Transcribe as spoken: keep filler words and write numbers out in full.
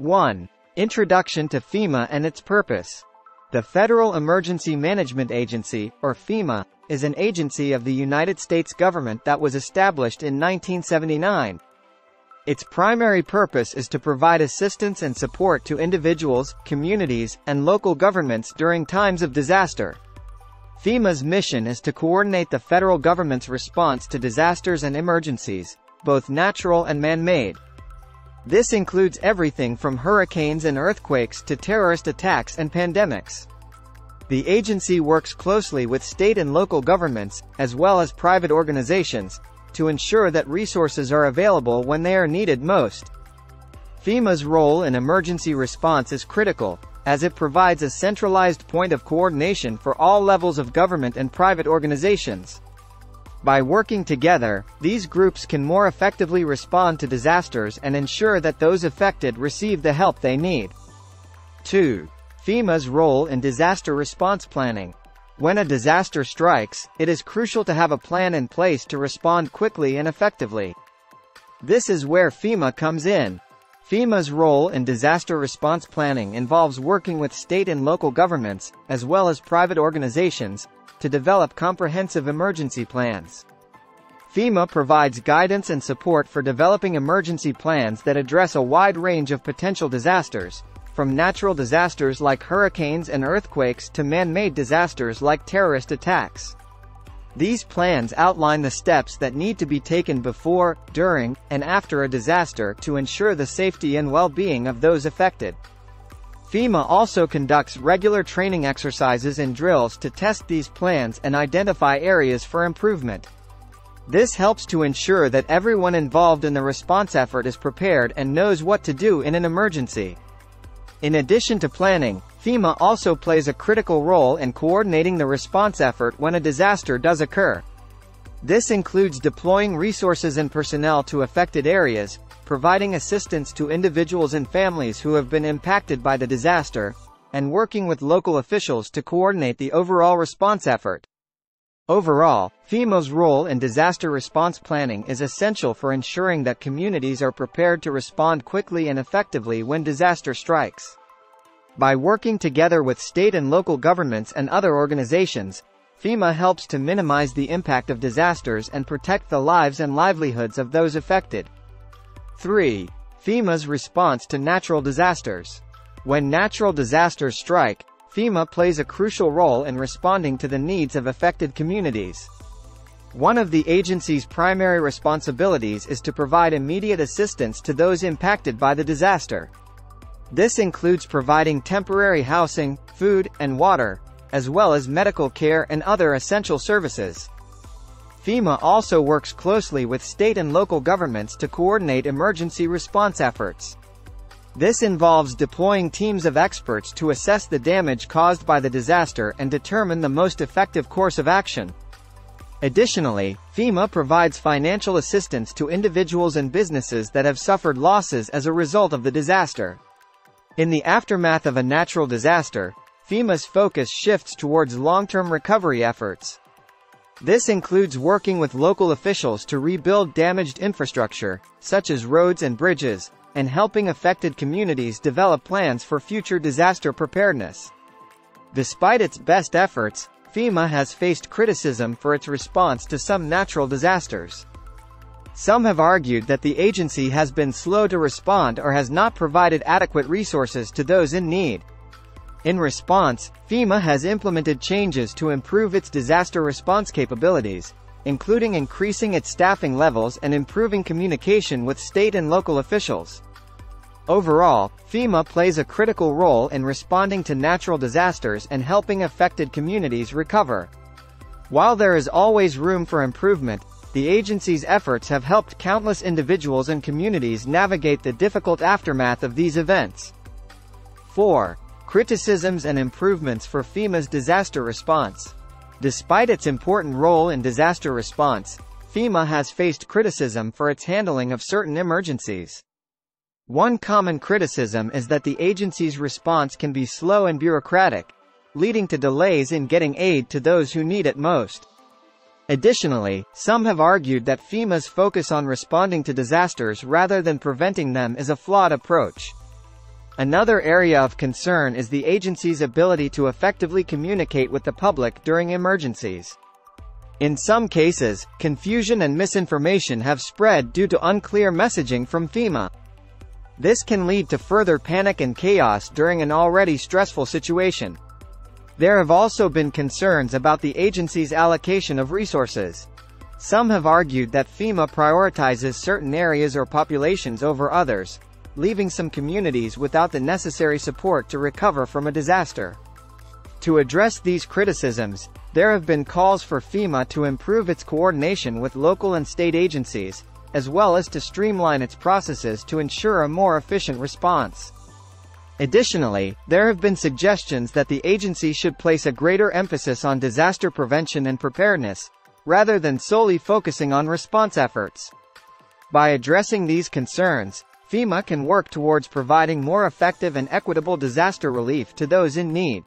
one. Introduction to FEMA and its purpose. The Federal Emergency Management Agency, or FEMA, is an agency of the United States government that was established in nineteen seventy-nine. Its primary purpose is to provide assistance and support to individuals, communities, and local governments during times of disaster. FEMA's mission is to coordinate the federal government's response to disasters and emergencies, both natural and man-made. This includes everything from hurricanes and earthquakes to terrorist attacks and pandemics. The agency works closely with state and local governments, as well as private organizations, to ensure that resources are available when they are needed most. FEMA's role in emergency response is critical, as it provides a centralized point of coordination for all levels of government and private organizations. By working together, these groups can more effectively respond to disasters and ensure that those affected receive the help they need. two. FEMA's role in disaster response planning. When a disaster strikes, it is crucial to have a plan in place to respond quickly and effectively. This is where FEMA comes in. FEMA's role in disaster response planning involves working with state and local governments, as well as private organizations, to develop comprehensive emergency plans. FEMA provides guidance and support for developing emergency plans that address a wide range of potential disasters, from natural disasters like hurricanes and earthquakes to man-made disasters like terrorist attacks. These plans outline the steps that need to be taken before, during, and after a disaster to ensure the safety and well-being of those affected. FEMA also conducts regular training exercises and drills to test these plans and identify areas for improvement. This helps to ensure that everyone involved in the response effort is prepared and knows what to do in an emergency. In addition to planning, FEMA also plays a critical role in coordinating the response effort when a disaster does occur. This includes deploying resources and personnel to affected areas, providing assistance to individuals and families who have been impacted by the disaster, and working with local officials to coordinate the overall response effort. Overall, FEMA's role in disaster response planning is essential for ensuring that communities are prepared to respond quickly and effectively when disaster strikes. By working together with state and local governments and other organizations, FEMA helps to minimize the impact of disasters and protect the lives and livelihoods of those affected. three. FEMA's response to natural disasters. When natural disasters strike, FEMA plays a crucial role in responding to the needs of affected communities. One of the agency's primary responsibilities is to provide immediate assistance to those impacted by the disaster. This includes providing temporary housing, food, and water, as well as medical care and other essential services. FEMA also works closely with state and local governments to coordinate emergency response efforts. This involves deploying teams of experts to assess the damage caused by the disaster and determine the most effective course of action. Additionally, FEMA provides financial assistance to individuals and businesses that have suffered losses as a result of the disaster. In the aftermath of a natural disaster, FEMA's focus shifts towards long-term recovery efforts. This includes working with local officials to rebuild damaged infrastructure, such as roads and bridges, and helping affected communities develop plans for future disaster preparedness. Despite its best efforts, FEMA has faced criticism for its response to some natural disasters. Some have argued that the agency has been slow to respond or has not provided adequate resources to those in need. In response, FEMA has implemented changes to improve its disaster response capabilities, including increasing its staffing levels and improving communication with state and local officials. Overall, FEMA plays a critical role in responding to natural disasters and helping affected communities recover. While there is always room for improvement, the agency's efforts have helped countless individuals and communities navigate the difficult aftermath of these events. four. Criticisms and improvements for FEMA's disaster response. Despite its important role in disaster response, FEMA has faced criticism for its handling of certain emergencies. One common criticism is that the agency's response can be slow and bureaucratic, leading to delays in getting aid to those who need it most. Additionally, some have argued that FEMA's focus on responding to disasters rather than preventing them is a flawed approach. Another area of concern is the agency's ability to effectively communicate with the public during emergencies. In some cases, confusion and misinformation have spread due to unclear messaging from FEMA. This can lead to further panic and chaos during an already stressful situation. There have also been concerns about the agency's allocation of resources. Some have argued that FEMA prioritizes certain areas or populations over others, leaving some communities without the necessary support to recover from a disaster. To address these criticisms, there have been calls for FEMA to improve its coordination with local and state agencies, as well as to streamline its processes to ensure a more efficient response. Additionally, there have been suggestions that the agency should place a greater emphasis on disaster prevention and preparedness, rather than solely focusing on response efforts. By addressing these concerns, FEMA can work towards providing more effective and equitable disaster relief to those in need.